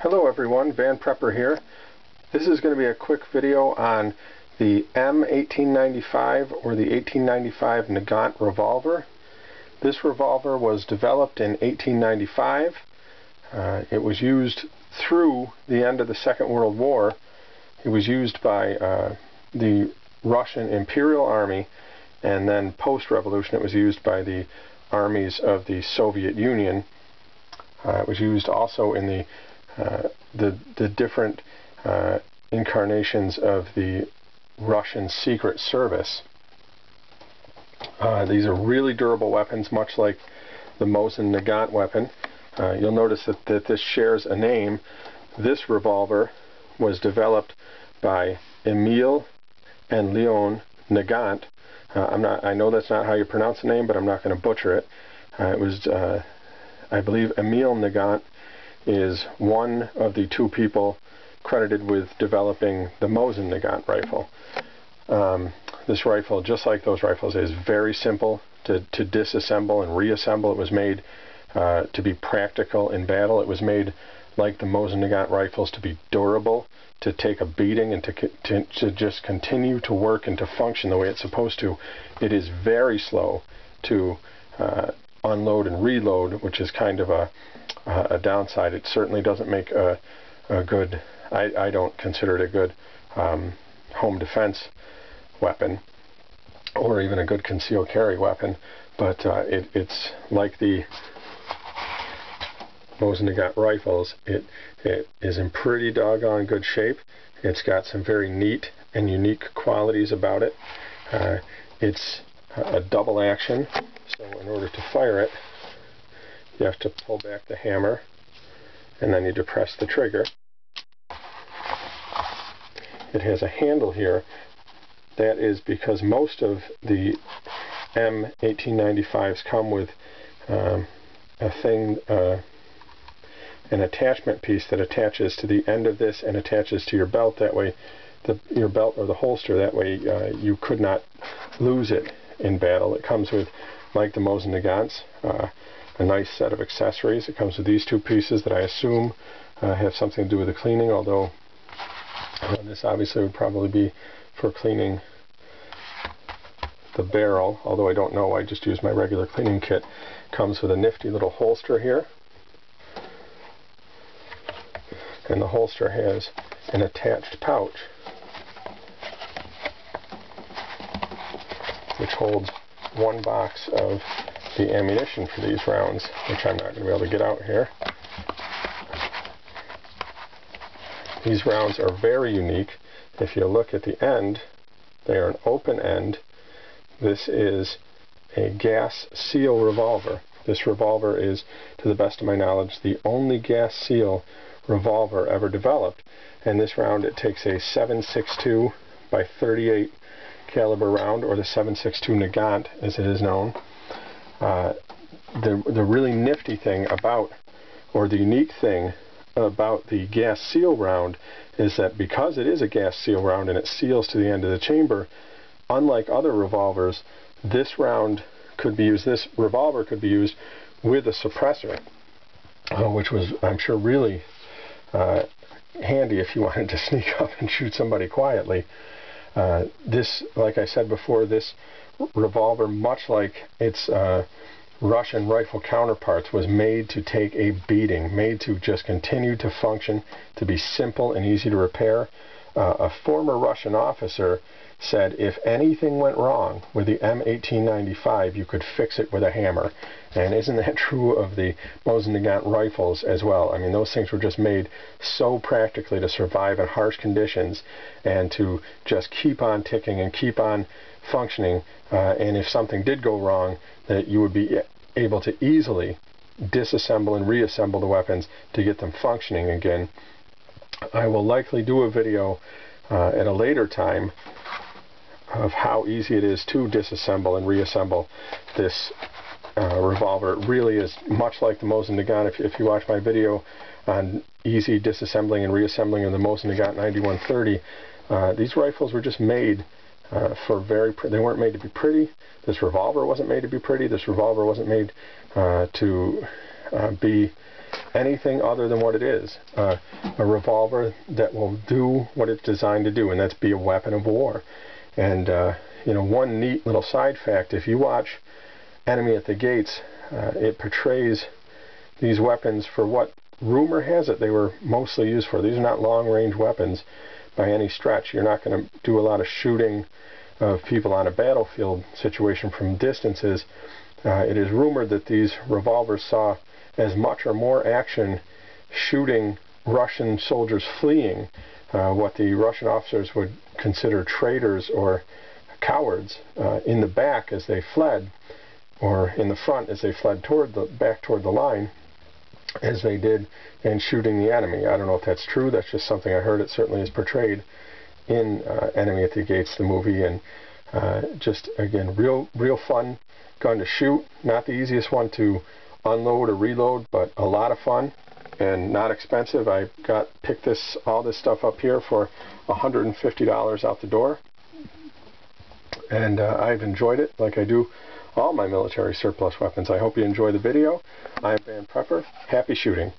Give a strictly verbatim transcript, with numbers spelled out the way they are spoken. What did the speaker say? Hello everyone, Van Prepper here. This is going to be a quick video on the M eighteen ninety-five or the eighteen ninety-five Nagant revolver. This revolver was developed in eighteen ninety-five. Uh, it was used through the end of the Second World War. It was used by uh, the Russian Imperial Army, and then post-revolution it was used by the armies of the Soviet Union. Uh, it was used also in the Uh, the, the different uh, incarnations of the Russian Secret Service. Uh, these are really durable weapons, much like the Mosin-Nagant weapon. Uh, you'll notice that, that this shares a name. This revolver was developed by Emil and Leon Nagant. Uh, I'm not, I know that's not how you pronounce the name, but I'm not going to butcher it. Uh, it was, uh, I believe, Emil Nagant is one of the two people credited with developing the Mosin-Nagant rifle. Um, this rifle, just like those rifles, is very simple to, to disassemble and reassemble. It was made uh, to be practical in battle. It was made, like the Mosin-Nagant rifles, to be durable, to take a beating, and to, to, to just continue to work and to function the way it's supposed to. It is very slow to uh, unload and reload, which is kind of a Uh, a downside. It certainly doesn't make a, a good, I, I don't consider it a good um, home defense weapon or even a good concealed carry weapon, but uh, it, it's like the Mosin-Nagant rifles. It, it is in pretty doggone good shape. It's got some very neat and unique qualities about it. Uh, it's a double action, so in order to fire it, you have to pull back the hammer and then you depress the trigger. It has a handle here. That is because most of the M eighteen ninety-fives come with um, a thing, uh, an attachment piece that attaches to the end of this and attaches to your belt. That way, the, your belt or the holster, that way uh, you could not lose it in battle. It comes with, like the Mosin-Nagants, uh, a nice set of accessories. It comes with these two pieces that I assume uh, have something to do with the cleaning, although uh, this obviously would probably be for cleaning the barrel, although I don't know, I just used my regular cleaning kit. Comes with a nifty little holster here, and the holster has an attached pouch which holds one box of the ammunition for these rounds, which I'm not going to be able to get out here. These rounds are very unique. If you look at the end, they are an open end. This is a gas seal revolver. This revolver is, to the best of my knowledge, the only gas seal revolver ever developed. And this round, it takes a seven six two by thirty-eight caliber round, or the seven six two Nagant, as it is known. Uh, the, the really nifty thing about, or the unique thing about the gas seal round is that because it is a gas seal round and it seals to the end of the chamber, unlike other revolvers, this round could be used, this revolver could be used with a suppressor, uh, which was, I'm sure, really uh, handy if you wanted to sneak up and shoot somebody quietly. Uh, this, like I said before, this revolver, much like its uh, Russian rifle counterparts, was made to take a beating, made to just continue to function, to be simple and easy to repair. Uh, a former Russian officer said if anything went wrong with the M eighteen ninety-five, you could fix it with a hammer. And isn't that true of the Mosin-Nagant rifles as well? I mean, those things were just made so practically to survive in harsh conditions and to just keep on ticking and keep on functioning. Uh, and if something did go wrong, that you would be able to easily disassemble and reassemble the weapons to get them functioning again. I will likely do a video uh, at a later time of how easy it is to disassemble and reassemble this uh, revolver. It really is much like the Mosin-Nagant. If, if you watch my video on easy disassembling and reassembling of the Mosin-Nagant ninety-one thirty, uh, these rifles were just made uh, for very, pr they weren't made to be pretty. This revolver wasn't made to be pretty. This revolver wasn't made uh, to uh, be anything other than what it is. Uh, a revolver that will do what it's designed to do, and that's be a weapon of war. And, uh, you know, one neat little side fact, if you watch Enemy at the Gates, uh, it portrays these weapons for what rumor has it they were mostly used for. These are not long-range weapons by any stretch. You're not going to do a lot of shooting of people on a battlefield situation from distances. Uh, it is rumored that these revolvers saw as much or more action shooting Russian soldiers fleeing, uh, what the Russian officers would consider traitors or cowards, uh, in the back as they fled, or in the front as they fled toward the back toward the line, as they did in shooting the enemy. I don't know if that's true. That's just something I heard. It certainly is portrayed in uh, Enemy at the Gates, the movie, and uh, just again, real, real fun gun to shoot. Not the easiest one to unload or reload, but a lot of fun and not expensive. I got picked this all this stuff up here for one hundred fifty dollars out the door, and uh, I've enjoyed it like I do all my military surplus weapons. I hope you enjoy the video. I'm Van Prepper. Happy shooting.